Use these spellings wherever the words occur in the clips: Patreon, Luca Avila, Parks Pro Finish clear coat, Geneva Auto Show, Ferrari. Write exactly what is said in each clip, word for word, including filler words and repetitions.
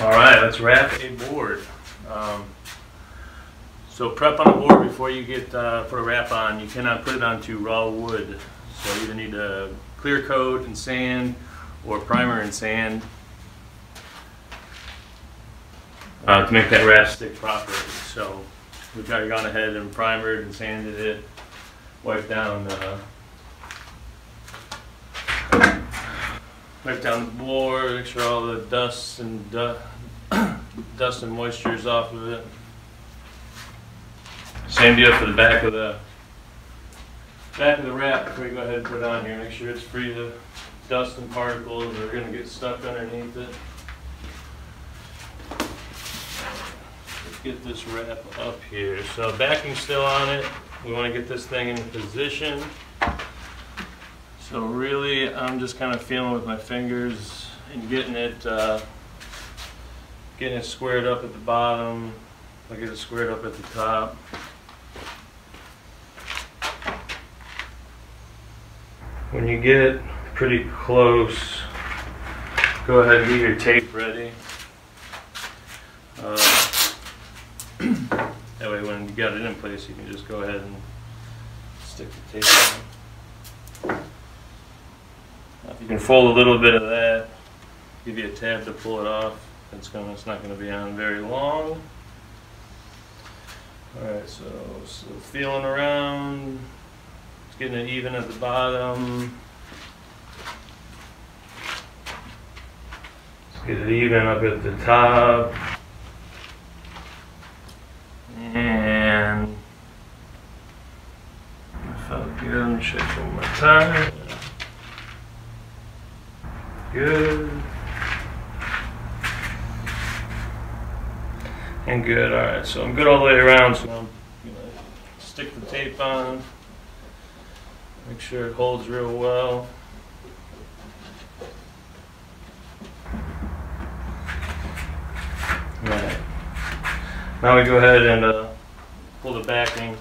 All right, let's wrap a board. Um, so prep on a board before you get uh, put a wrap on. You cannot put it onto raw wood. So you either need a clear coat and sand or primer and sand uh, to make that wrap stick properly. So we've already gone ahead and primered and sanded it, wiped down the Wipe down the board, make sure all the dust and du dust and moisture is off of it. Same deal for the back of the back of the wrap before you go ahead and put it on here. Make sure it's free of dust and particles that are going to get stuck underneath it. Let's get this wrap up here. So backing's still on it. We want to get this thing in position. So really, I'm just kind of feeling with my fingers and getting it, uh, getting it squared up at the bottom. I get it squared up at the top. When you get pretty close, go ahead and get your tape ready. Uh, that way, when you got it in place, you can just go ahead and stick the tape on. You can fold a little bit of that, give you a tab to pull it off. It's, gonna, it's not going to be on very long. Alright, so, so feeling around, it's getting it even at the bottom. Let's get it even up at the top. And I felt good, let me check one more time. Good. And good. Alright, so I'm good all the way around. So I'm going to stick the tape on. Make sure it holds real well. Alright. Now we go ahead and uh, pull the backing.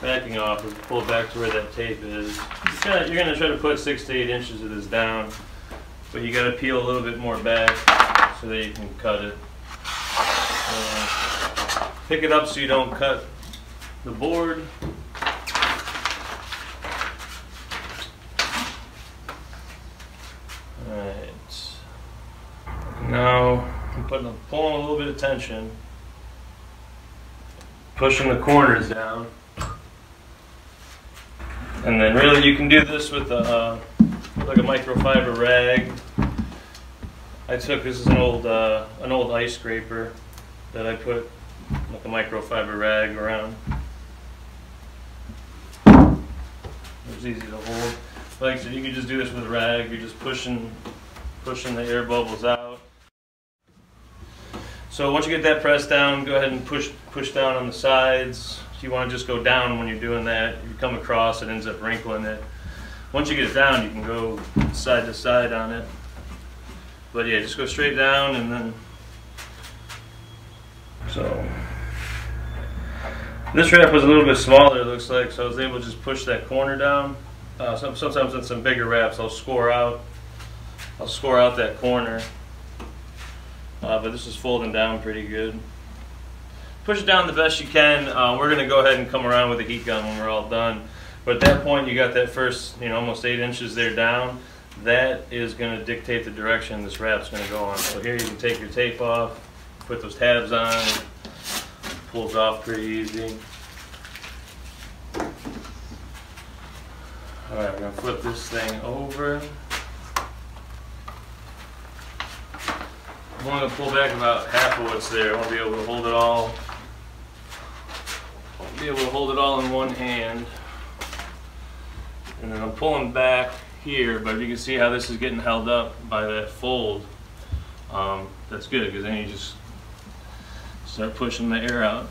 Backing off, we pull it back to where that tape is. You're going to try to put six to eight inches of this down. But you gotta peel a little bit more back so that you can cut it. Uh, pick it up so you don't cut the board. Alright. Now I'm putting a, pulling a little bit of tension. Pushing the corners down. And then really you can do this with a uh, like a microfiber rag. I took this is an old uh, an old ice scraper that I put like a microfiber rag around. It was easy to hold. Like I said, you can just do this with a rag. You're just pushing pushing the air bubbles out. So once you get that pressed down, go ahead and push push down on the sides. If you want to just go down when you're doing that, if you come across, it ends up wrinkling it. Once you get it down, you can go side to side on it. But yeah, just go straight down and then... So... This wrap was a little bit smaller, it looks like, so I was able to just push that corner down. Uh, some, sometimes on some bigger wraps, I'll score out. I'll score out that corner. Uh, but this is folding down pretty good. Push it down the best you can. Uh, we're going to go ahead and come around with a heat gun when we're all done. But at that point, you got that first, you know, almost eight inches there down. That is going to dictate the direction this wrap's going to go on. So here you can take your tape off, put those tabs on, it pulls off pretty easy. All right, we're going to flip this thing over. I'm only going to pull back about half of what's there. I won't be able to hold it all. I won't be able to hold it all in one hand. And then I'm pulling back here, but you can see how this is getting held up by that fold. Um, that's good, because then you just start pushing the air out.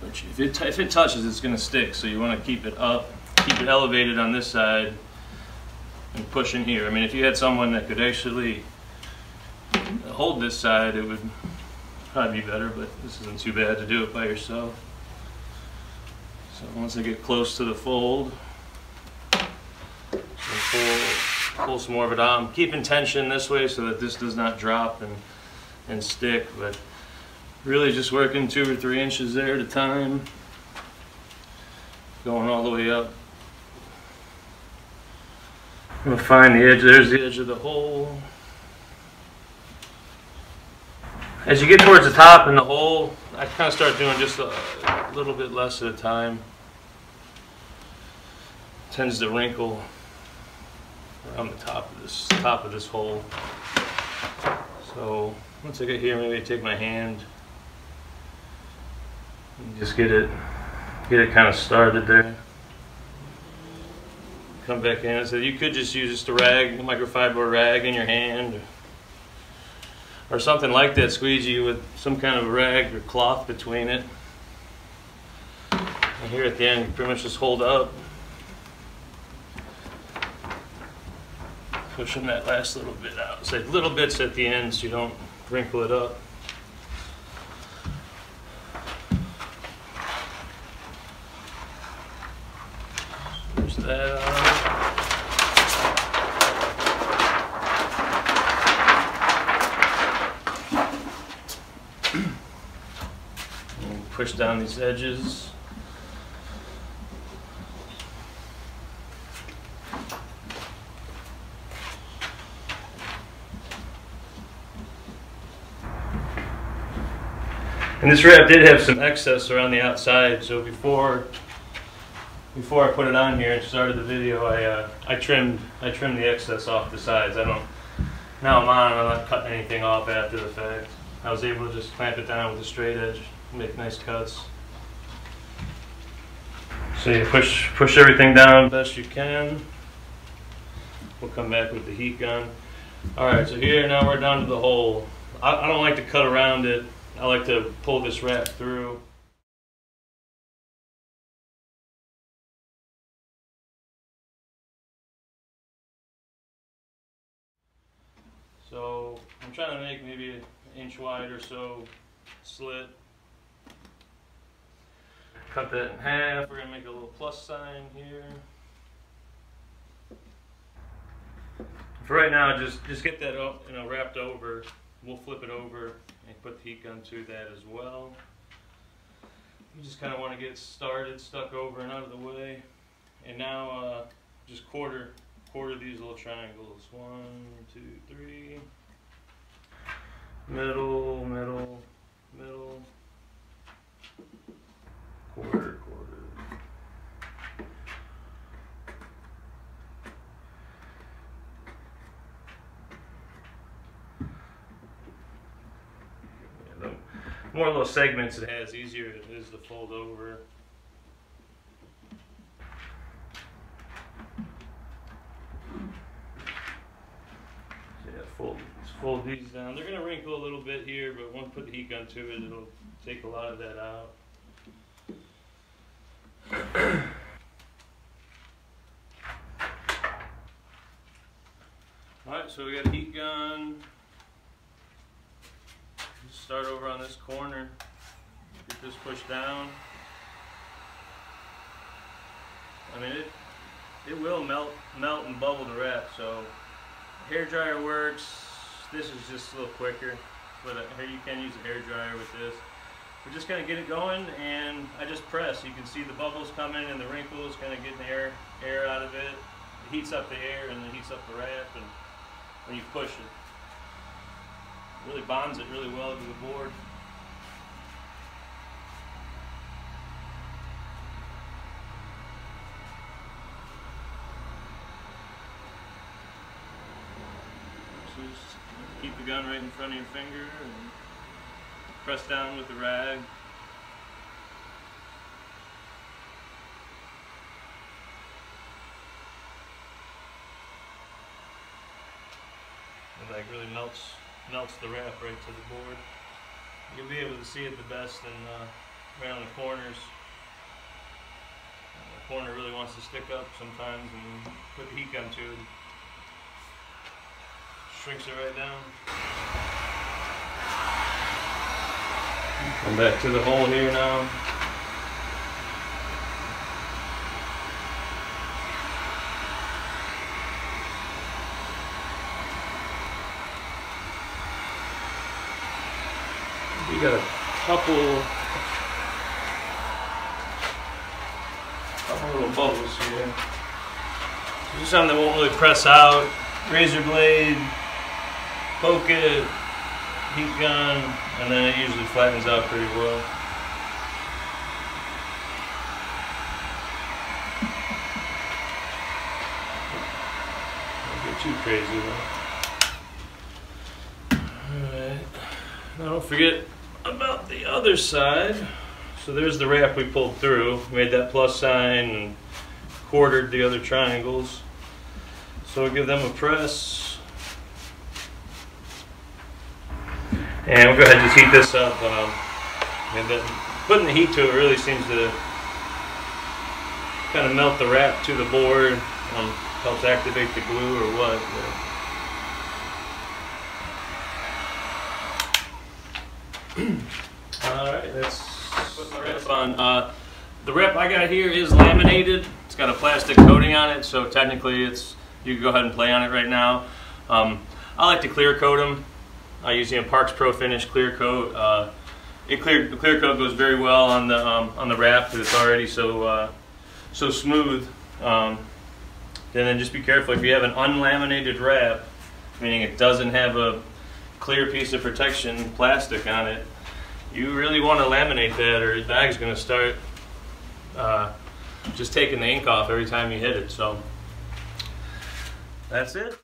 Which if it, if it touches, it's going to stick, so you want to keep it up, keep it elevated on this side, and push in here. I mean, if you had someone that could actually hold this side, it would probably be better, but this isn't too bad to do it by yourself. So once I get close to the fold, Pull, pull some more of it on. Keep in tension this way so that this does not drop and and stick, but really just working two or three inches there at a time, going all the way up. I'm gonna find the edge. There's the edge of the hole. As you get towards the top and the hole, I kind of start doing just a little bit less at a time. It tends to wrinkle around the top of this top of this hole. So once I get here, maybe I take my hand and just get it get it kind of started there. Come back in. I said you could just use just a rag, a microfiber rag in your hand, or, or something like that. Squeegee with some kind of rag or cloth between it. And here at the end, you pretty much just hold up, pushing that last little bit out. So little bits at the end, so you don't wrinkle it up. Push that out. Push down these edges. And this wrap did have some excess around the outside, so before before I put it on here and started the video, I uh, I trimmed I trimmed the excess off the sides. I don't now I'm on and I'm not cutting anything off after the fact. I was able to just clamp it down with a straight edge. Make nice cuts. So you push push everything down best you can. We'll come back with the heat gun. All right, so here now we're down to the hole. I, I don't like to cut around it. I like to pull this wrap through. So I'm trying to make maybe an inch wide or so slit. Cut that in half. We're gonna make a little plus sign here. For right now, just just get that up, you know, wrapped over. We'll flip it over and put the heat gun to that as well. You just kind of want to get started, stuck over and out of the way. And now, uh, just quarter quarter these little triangles. One, two, three. Middle, middle, middle. Quarter, quarter. Yeah, the more little segments it has, easier it is to fold over. Yeah, fold, fold these down. They're gonna wrinkle a little bit here, but once put the heat gun to it, it'll take a lot of that out. Alright, so we got a heat gun. Just start over on this corner. Get this pushed down. I mean, it it will melt melt and bubble the wrap, so hair dryer works. This is just a little quicker, but you can use a hair dryer with this. We're just going to get it going, and I just press. You can see the bubbles coming and the wrinkles kind of getting the air, air out of it. It heats up the air and it heats up the wrap, and when you push it, it really bonds it really well to the board. So just keep the gun right in front of your finger and press down with the rag. It like really melts melts the wrap right to the board. You'll be able to see it the best in uh, around the corners. The corner really wants to stick up sometimes, and put the heat gun to it. Shrinks it right down. Come back to the hole here now. We got a couple, couple little bubbles here. So just something that won't really press out. Razor blade, poke it, heat gun, and then it usually flattens out pretty well. Don't get too crazy though. Alright, now don't forget about the other side. So there's the wrap we pulled through. We made that plus sign and quartered the other triangles. So we'll give them a press. And we'll go ahead and just heat this up. Um, and then putting the heat to it really seems to kind of melt the wrap to the board. Um, helps activate the glue or what. But. All right, let's put the wrap on. Uh, the wrap I got here is laminated. It's got a plastic coating on it, so technically it's you can go ahead and play on it right now. Um, I like to clear coat them. I use the Parks Pro Finish clear coat. Uh, it clear the clear coat goes very well on the um, on the wrap because it's already so uh, so smooth. Um, and then just be careful if you have an unlaminated wrap, meaning it doesn't have a clear piece of protection plastic on it. You really want to laminate that, or your bag's going to start uh, just taking the ink off every time you hit it. So. That's it.